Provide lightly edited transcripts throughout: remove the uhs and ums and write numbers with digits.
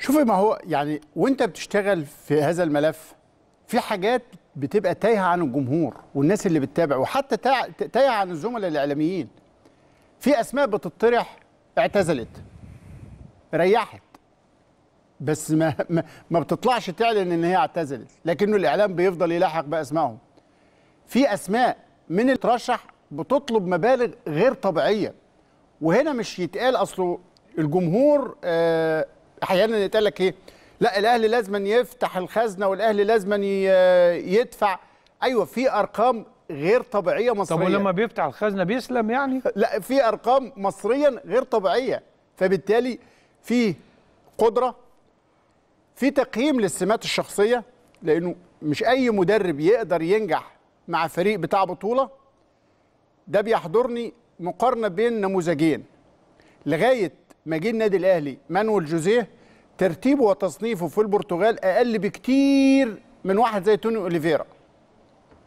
شوفي، ما هو يعني وانت بتشتغل في هذا الملف في حاجات بتبقى تايهه عن الجمهور والناس اللي بتتابع، وحتى تايهه عن الزملاء الاعلاميين. في اسماء بتطرح اعتزلت، ريحت، بس ما بتطلعش تعلن ان هي اعتزلت، لكنه الاعلام بيفضل يلاحق باسمائهم. في اسماء من اللي ترشح بتطلب مبالغ غير طبيعيه، وهنا مش يتقال اصله الجمهور احيانا يتقال لك ايه؟ لا الاهلي لازم يفتح الخزنه والاهلي لازم يدفع. ايوه، في ارقام غير طبيعيه مصريه. طب ولما بيفتح الخزنه بيسلم يعني؟ لا، في ارقام مصريا غير طبيعيه، فبالتالي في قدره، في تقييم للسمات الشخصيه، لانه مش اي مدرب يقدر ينجح مع فريق بتاع بطوله. ده بيحضرني مقارنه بين نموذجين لغايه ما جه النادي الاهلي. مانويل جوزيه ترتيبه وتصنيفه في البرتغال اقل بكتير من واحد زي توني اوليفيرا.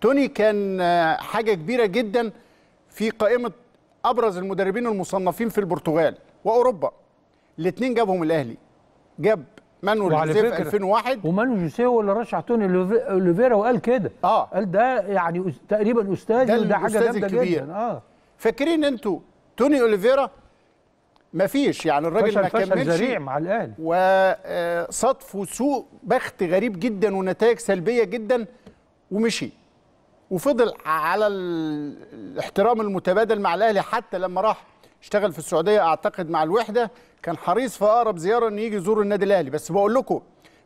توني كان حاجه كبيره جدا في قائمه ابرز المدربين المصنفين في البرتغال واوروبا. الاثنين جابهم الاهلي، جاب مانويل جوزيه في 2001، ومانويل جوزيه هو اللي رشح توني اوليفيرا وقال كده. قال ده يعني تقريبا استاذي، وده حاجه جامده جدا. فاكرين انتوا توني اوليفيرا مفيش، يعني الراجل ما كملش، ذريع مع الاهلي، وصدف وسوء بخت غريب جدا ونتائج سلبيه جدا، ومشي وفضل على الاحترام المتبادل مع الاهلي. حتى لما راح اشتغل في السعوديه اعتقد مع الوحده، كان حريص في اقرب زياره ان يجي يزور النادي الاهلي. بس بقول لكم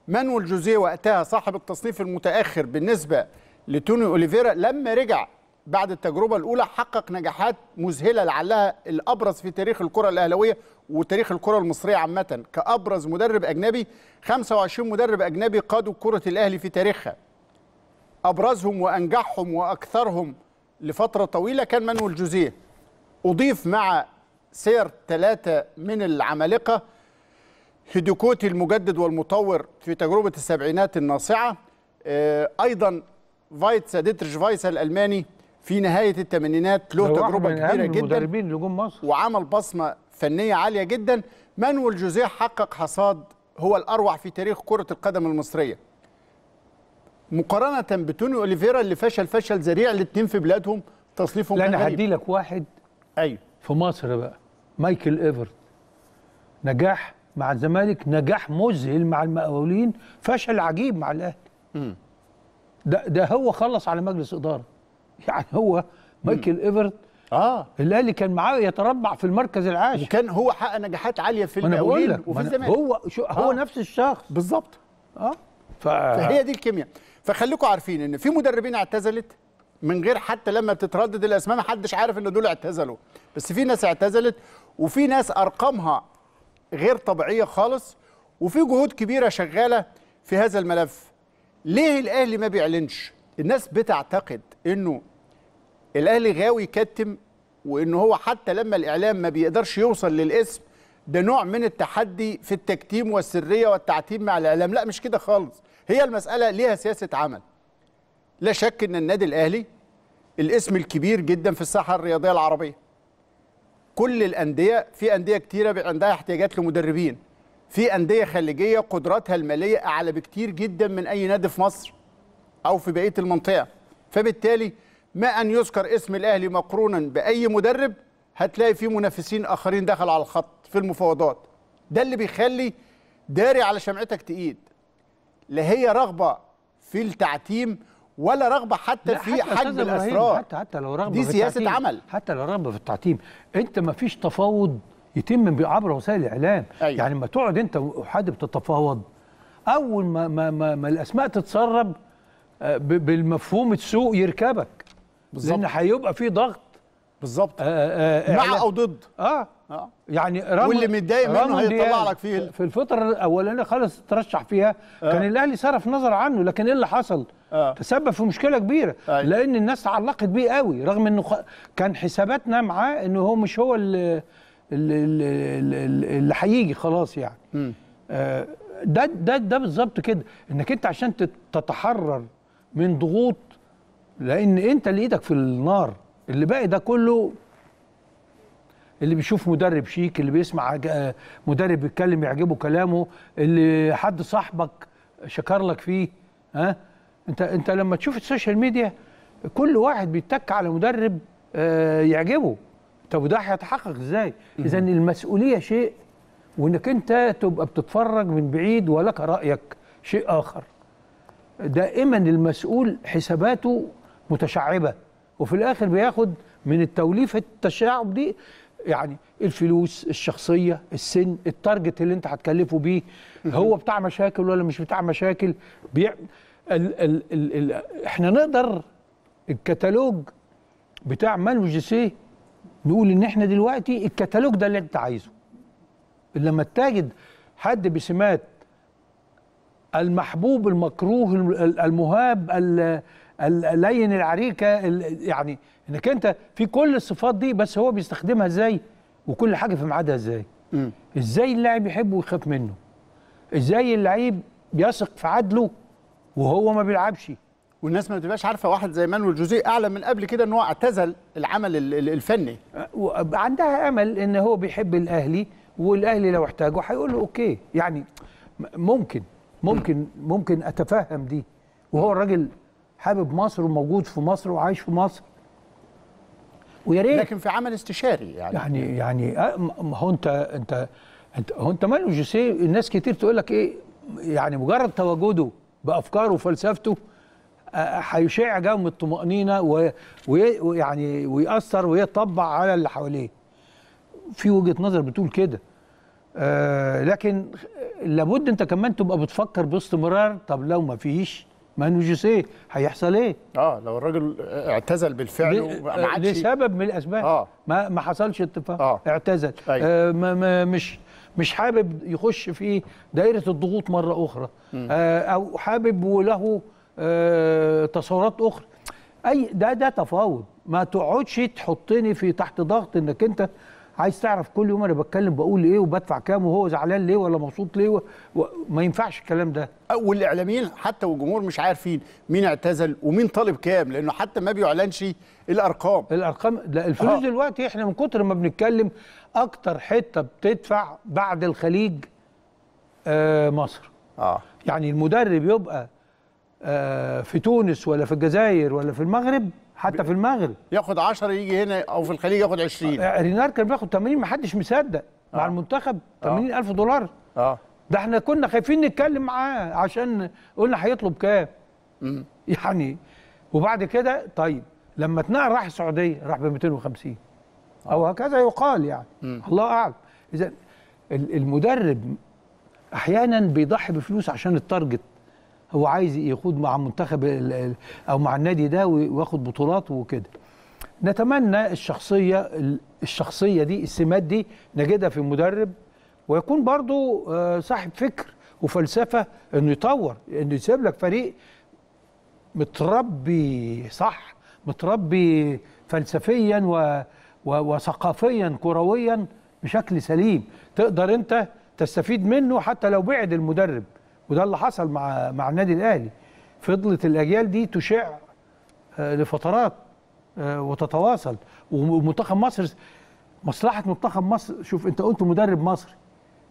مانويل جوزيه وقتها صاحب التصنيف المتاخر بالنسبه لتوني اوليفيرا، لما رجع بعد التجربة الأولى حقق نجاحات مذهلة، لعلها الأبرز في تاريخ الكرة الأهلوية وتاريخ الكرة المصرية عامة، كأبرز مدرب أجنبي. 25 مدرب أجنبي قادوا كرة الأهلي في تاريخها، أبرزهم وأنجحهم وأكثرهم لفترة طويلة كان مانويل جوزيه. أضيف مع سير 3 من العمالقة، هيديكوتي المجدد والمطور في تجربة السبعينات الناصعة، أيضا فايتس ديتريش فايتس الألماني في نهاية الثمانينات، له تجربة كبيرة جدا وعمل بصمة فنية عالية جدا. مانويل جوزيه حقق حصاد هو الأروع في تاريخ كرة القدم المصرية، مقارنة بتوني اوليفيرا اللي فشل ذريع. الاثنين في بلادهم تصنيفهم غريب. أنا هدي لك واحد في مصر بقى، مايكل إيفرت، نجاح مع الزمالك، نجاح مذهل مع المقاولين، فشل عجيب مع الأهلي. ده هو خلص على مجلس إدارة، يعني هو مايكل إيفرت الاهلي كان معاه يتربع في المركز العاشر، وكان هو حقق نجاحات عاليه في المقاولين وفي الزمالك. هو نفس الشخص بالظبط. فهي دي الكيمياء. فخليكم عارفين ان في مدربين اعتزلت من غير حتى لما بتتردد الاسماء ما حدش عارف ان دول اعتزلوا، بس في ناس اعتزلت، وفي ناس ارقامها غير طبيعيه خالص، وفي جهود كبيره شغاله في هذا الملف. ليه الاهلي ما بيعلنش؟ الناس بتعتقد انه الاهلي غاوي يكتم، وانه هو حتى لما الاعلام ما بيقدرش يوصل للاسم ده نوع من التحدي في التكتيم والسريه والتعتيم مع الاعلام. لا، مش كده خالص. هي المساله ليها سياسه عمل. لا شك ان النادي الاهلي الاسم الكبير جدا في الساحه الرياضيه العربيه. كل الانديه، في انديه كتيره عندها احتياجات لمدربين، في انديه خليجيه قدراتها الماليه اعلى بكتير جدا من اي نادي في مصر أو في بقية المنطقة. فبالتالي ما أن يذكر اسم الأهلي مقرونا بأي مدرب هتلاقي فيه منافسين آخرين دخل على الخط في المفاوضات. ده اللي بيخلي داري على شمعتك تقيد. لا هي رغبة في التعتيم ولا رغبة حتى في حجم الأسرار. حتى لو رغبة دي سياسة عمل، حتى لو رغبة في التعتيم، أنت ما فيش تفاوض يتم عبر وسائل الإعلام. يعني لما تقعد أنت وحد بتتفاوض، أول ما الأسماء تتسرب بالمفهوم السوق يركبك بالظبط، لان هيبقى في ضغط بالظبط مع او ضد. يعني واللي متضايق منه هيطلع لك فيه. في الفتره الاولانيه خالص ترشح فيها كان الاهلي صرف نظر عنه، لكن ايه اللي حصل؟ تسبب في مشكله كبيره، لان الناس علقت بيه قوي، رغم انه كان حساباتنا معاه انه هو مش هو اللي هيجي خلاص. يعني ده بالظبط كده، انك انت عشان تتحرر من ضغوط، لان انت اللي ايدك في النار، اللي باقي ده كله اللي بيشوف مدرب شيك، اللي بيسمع مدرب بيتكلم يعجبه كلامه، اللي حد صاحبك شكر لك فيه. ها انت لما تشوف السوشيال ميديا كل واحد بيتك على مدرب يعجبه. طب وده هيتحقق ازاي؟ اذا المسؤوليه شيء، وانك انت تبقى بتتفرج من بعيد ولك رايك شيء اخر. دائما المسؤول حساباته متشعبه، وفي الاخر بياخد من التوليفه التشعب دي يعني الفلوس، الشخصيه، السن، التارجت اللي انت هتكلفه بيه، هو بتاع مشاكل ولا مش بتاع مشاكل. احنا نقدر الكتالوج بتاع مانويل جوسيه نقول ان احنا دلوقتي الكتالوج ده اللي انت عايزه. لما تجد حد بسمات المحبوب المكروه المهاب اللين العريكه، يعني انك انت في كل الصفات دي، بس هو بيستخدمها ازاي وكل حاجه في ميعادها ازاي. ازاي اللاعب يحبه ويخاف منه، ازاي اللعيب بيثق في عدله وهو ما بيلعبش. والناس ما بتبقاش عارفه واحد زي مانويل جوزيه اعلى من قبل كده ان هو اعتزل العمل الفني، عندها امل ان هو بيحب الاهلي، والاهلي لو احتاجه هيقول له اوكي. يعني ممكن اتفهم دي، وهو الراجل حابب مصر وموجود في مصر وعايش في مصر، ويا ريت. لكن في عمل استشاري يعني هو انت مانويل جوسيه الناس كتير تقول لك ايه، يعني مجرد تواجده بافكاره وفلسفته هيشع جو الطمأنينة ويعني ويأثر ويطبع على اللي حواليه. في وجهة نظر بتقول كده، لكن لابد انت كمان تبقى بتفكر باستمرار. طب لو ما فيش مانويل جوسيه هيحصل ايه؟ لو الراجل اعتزل بالفعل وما عادش لسبب من الاسباب، ما حصلش اتفاق، اعتزل، مش حابب يخش في دائرة الضغوط مرة أخرى، أو حابب وله تصورات أخرى. أي ده تفاوض. ما تقعدش تحطني في تحت ضغط إنك أنت عايز تعرف كل يوم أنا بتكلم بقول إيه وبدفع كام وهو زعلان ليه ولا مبسوط ليه، ما ينفعش الكلام ده. والإعلاميين حتى والجمهور مش عارفين مين اعتزل ومين طالب كام، لأنه حتى ما بيعلنش الأرقام. لا الفلوس دلوقتي إحنا من كتر ما بنتكلم أكتر حتة بتدفع بعد الخليج مصر. يعني المدرب يبقى في تونس ولا في الجزائر ولا في المغرب، حتى في المغرب ياخد 10 يجي هنا، أو في الخليج ياخد 20. رينار كان بياخد 80، محدش مصدق. مع المنتخب 80,000 دولار. ده احنا كنا خايفين نتكلم معاه عشان قلنا هيطلب كام. يعني وبعد كده طيب لما اتنقل راح السعوديه راح ب 250 او هكذا يقال، يعني الله اعلم. اذا المدرب احيانا بيضحي بفلوس عشان التارجت، هو عايز يخوض مع منتخب او مع النادي ده وياخد بطولات وكده. نتمنى الشخصيه دي، السمات دي نجدها في المدرب، ويكون برضو صاحب فكر وفلسفه انه يطور، انه يسيب لك فريق متربي صح، متربي فلسفيا وثقافيا كرويا بشكل سليم، تقدر انت تستفيد منه حتى لو بعد المدرب. وده اللي حصل مع النادي الاهلي. فضلت الاجيال دي تشع لفترات وتتواصل. ومنتخب مصر، مصلحه منتخب مصر، شوف انت قلت مدرب مصري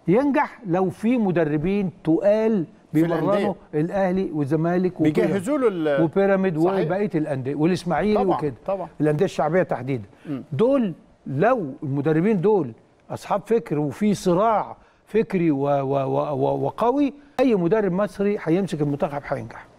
ينجح لو في مدربين تقال بيمرنوا الاهلي والزمالك بيجهزوا له وبيراميد وبقيه الانديه والاسماعيلي وكده، الانديه الشعبيه تحديدا. دول لو المدربين دول اصحاب فكر وفي صراع فكري وقوي، اي مدرب مصري هيمسك المنتخب هينجح.